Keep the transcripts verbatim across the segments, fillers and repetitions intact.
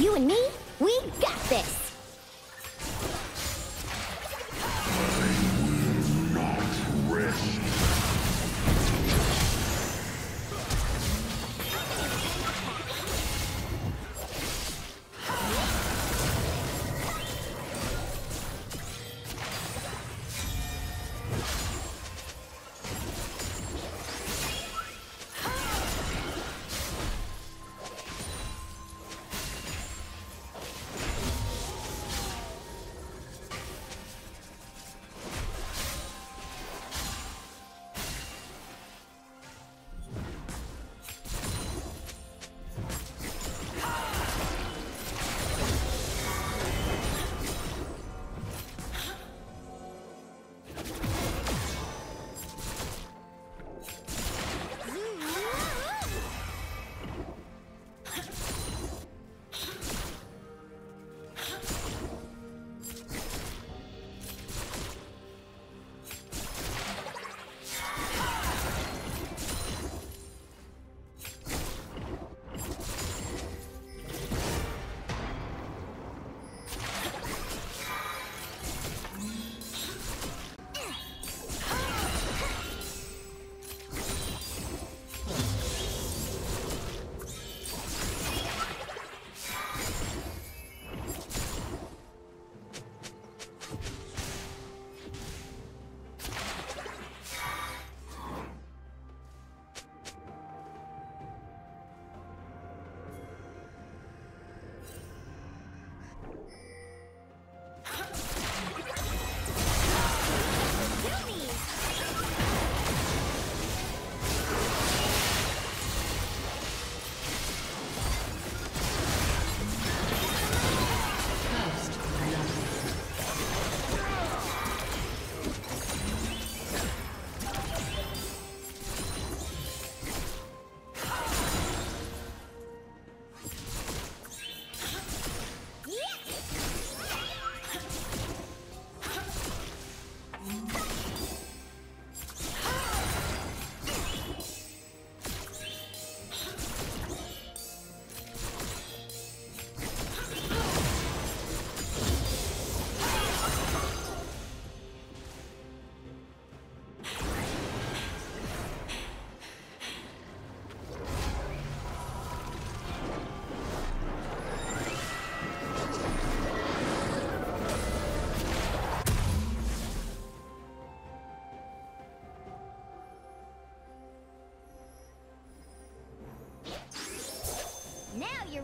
You and me, we got this!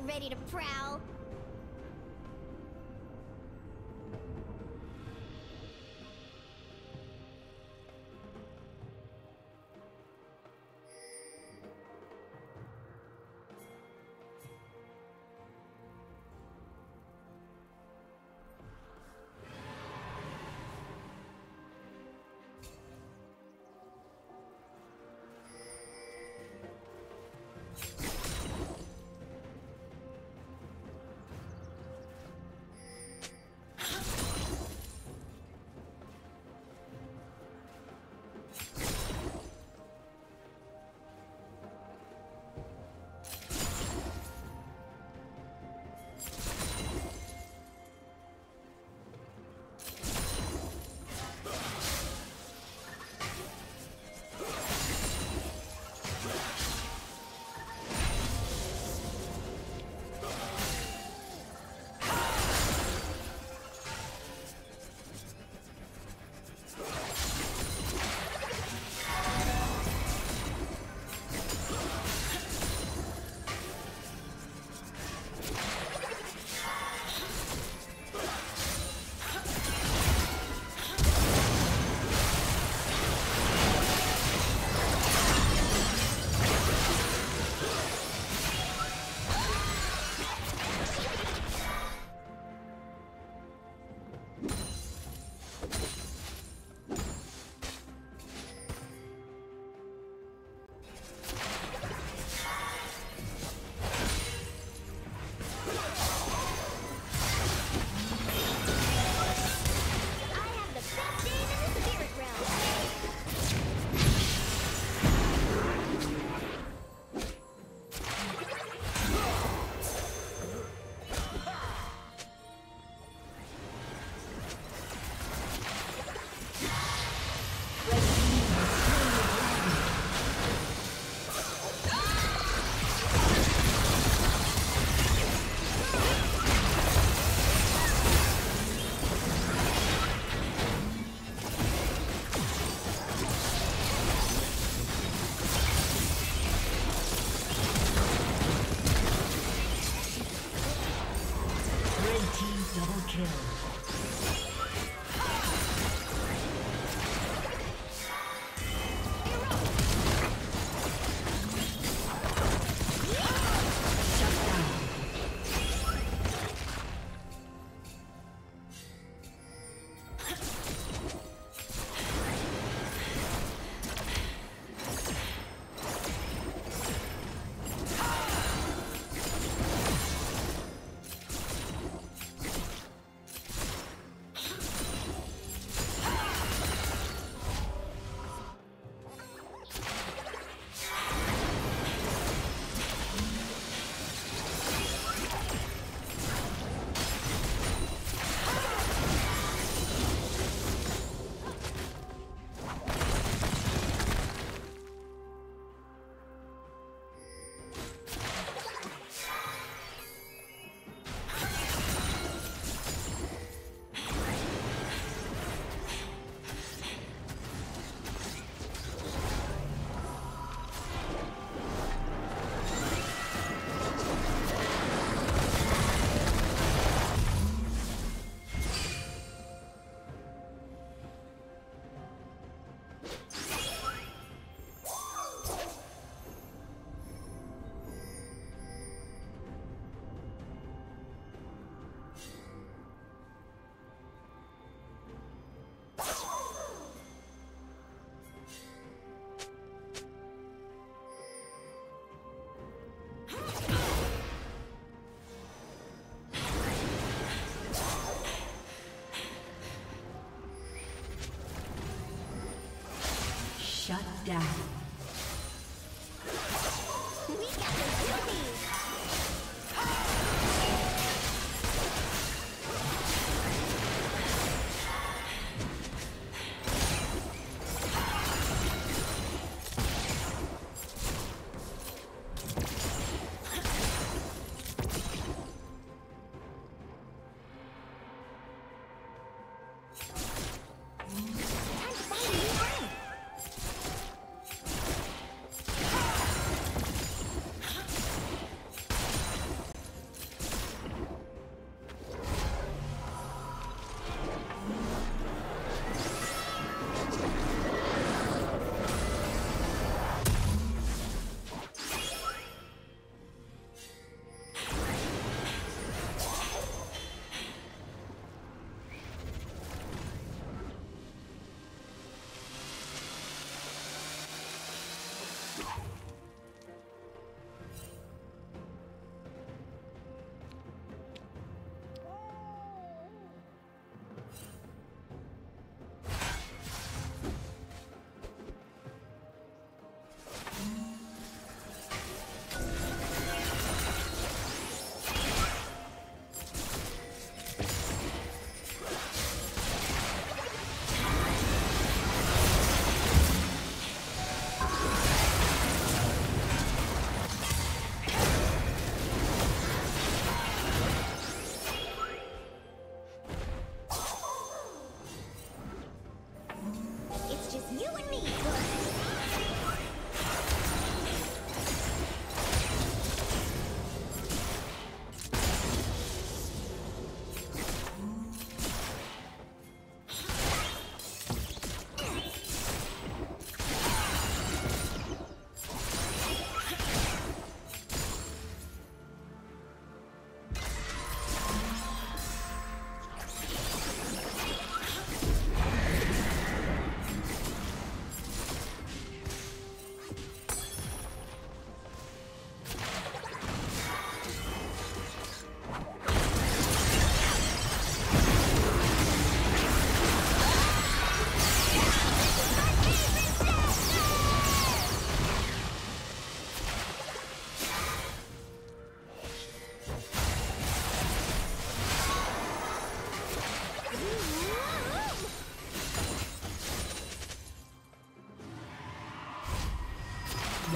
Ready to prowl? Team double kill. Shut down. We got this cookie.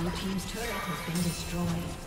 Your team's turret has been destroyed.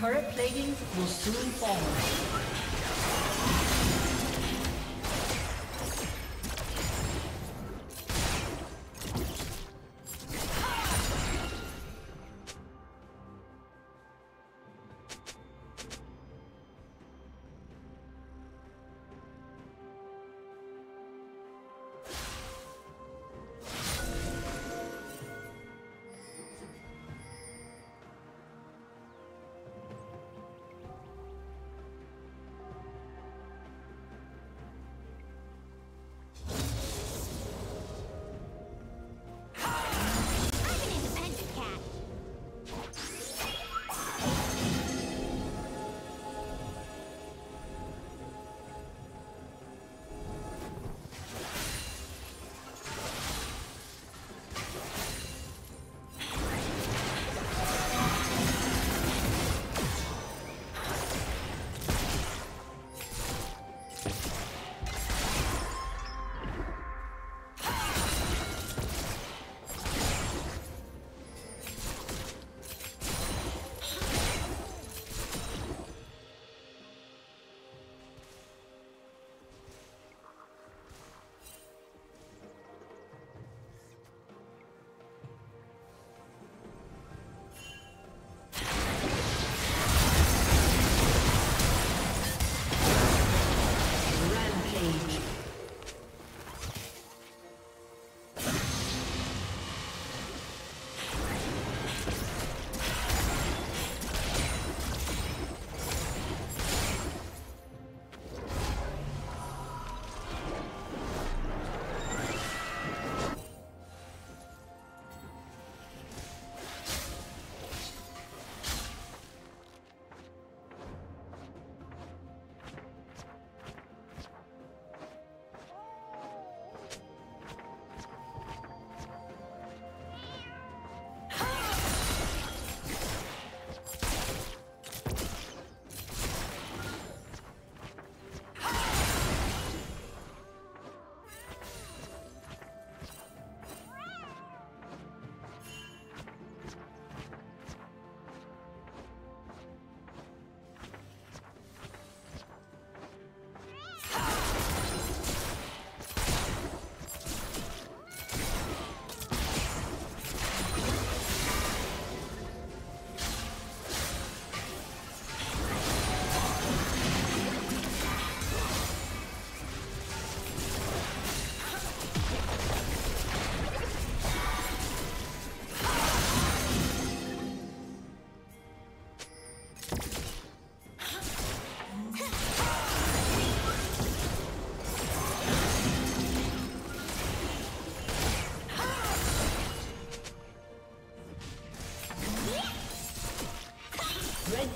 Turret plating will soon fall.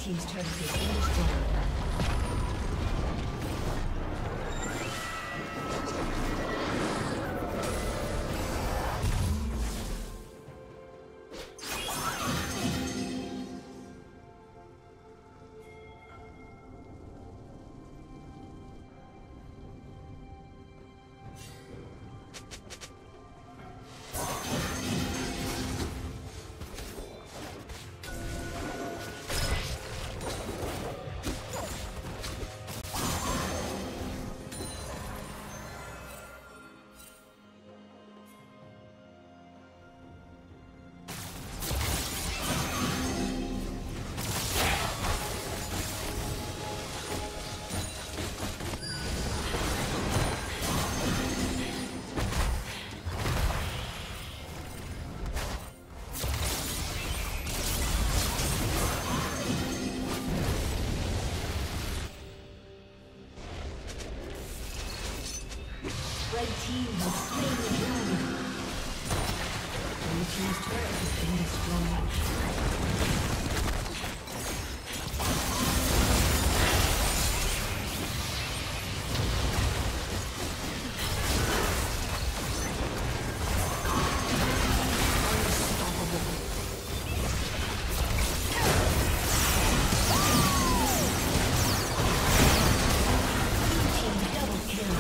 He's trying to get interested. Red team has slain the dragon. Blue team's turret has been destroyed. Unstoppable. Blue team double kill.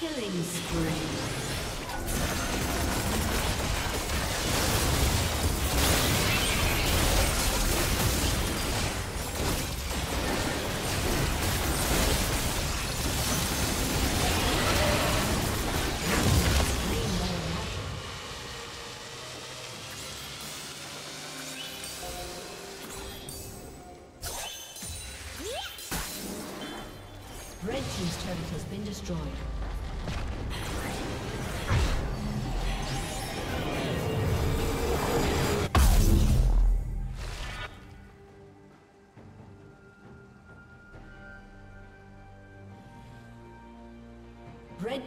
Killing spree. Destroyed. Red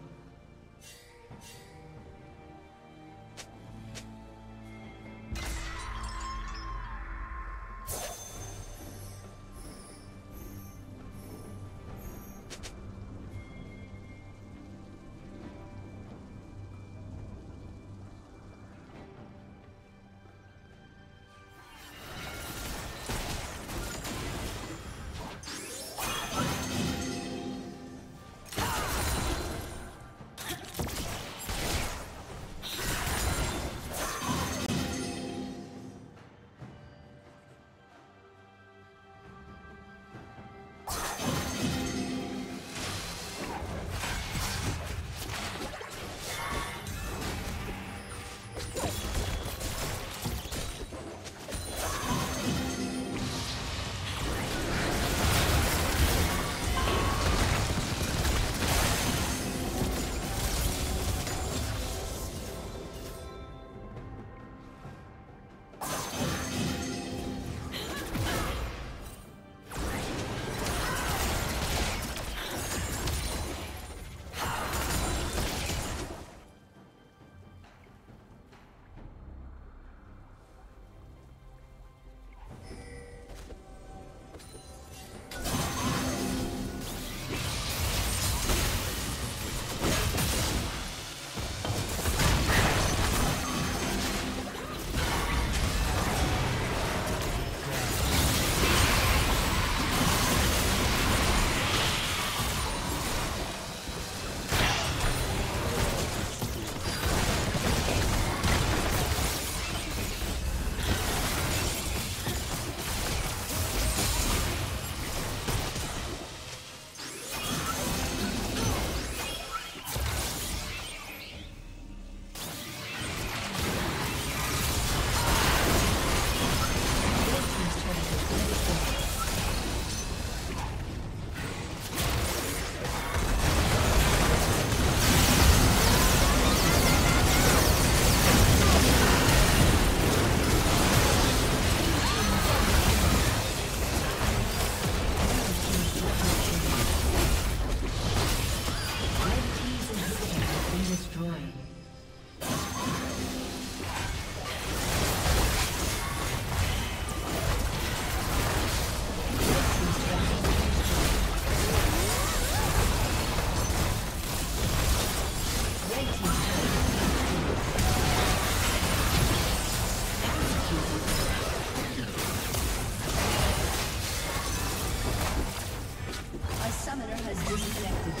Disconnected.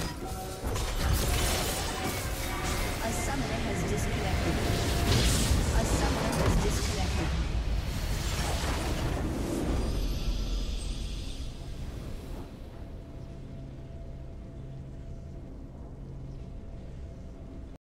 A summoner has disconnected.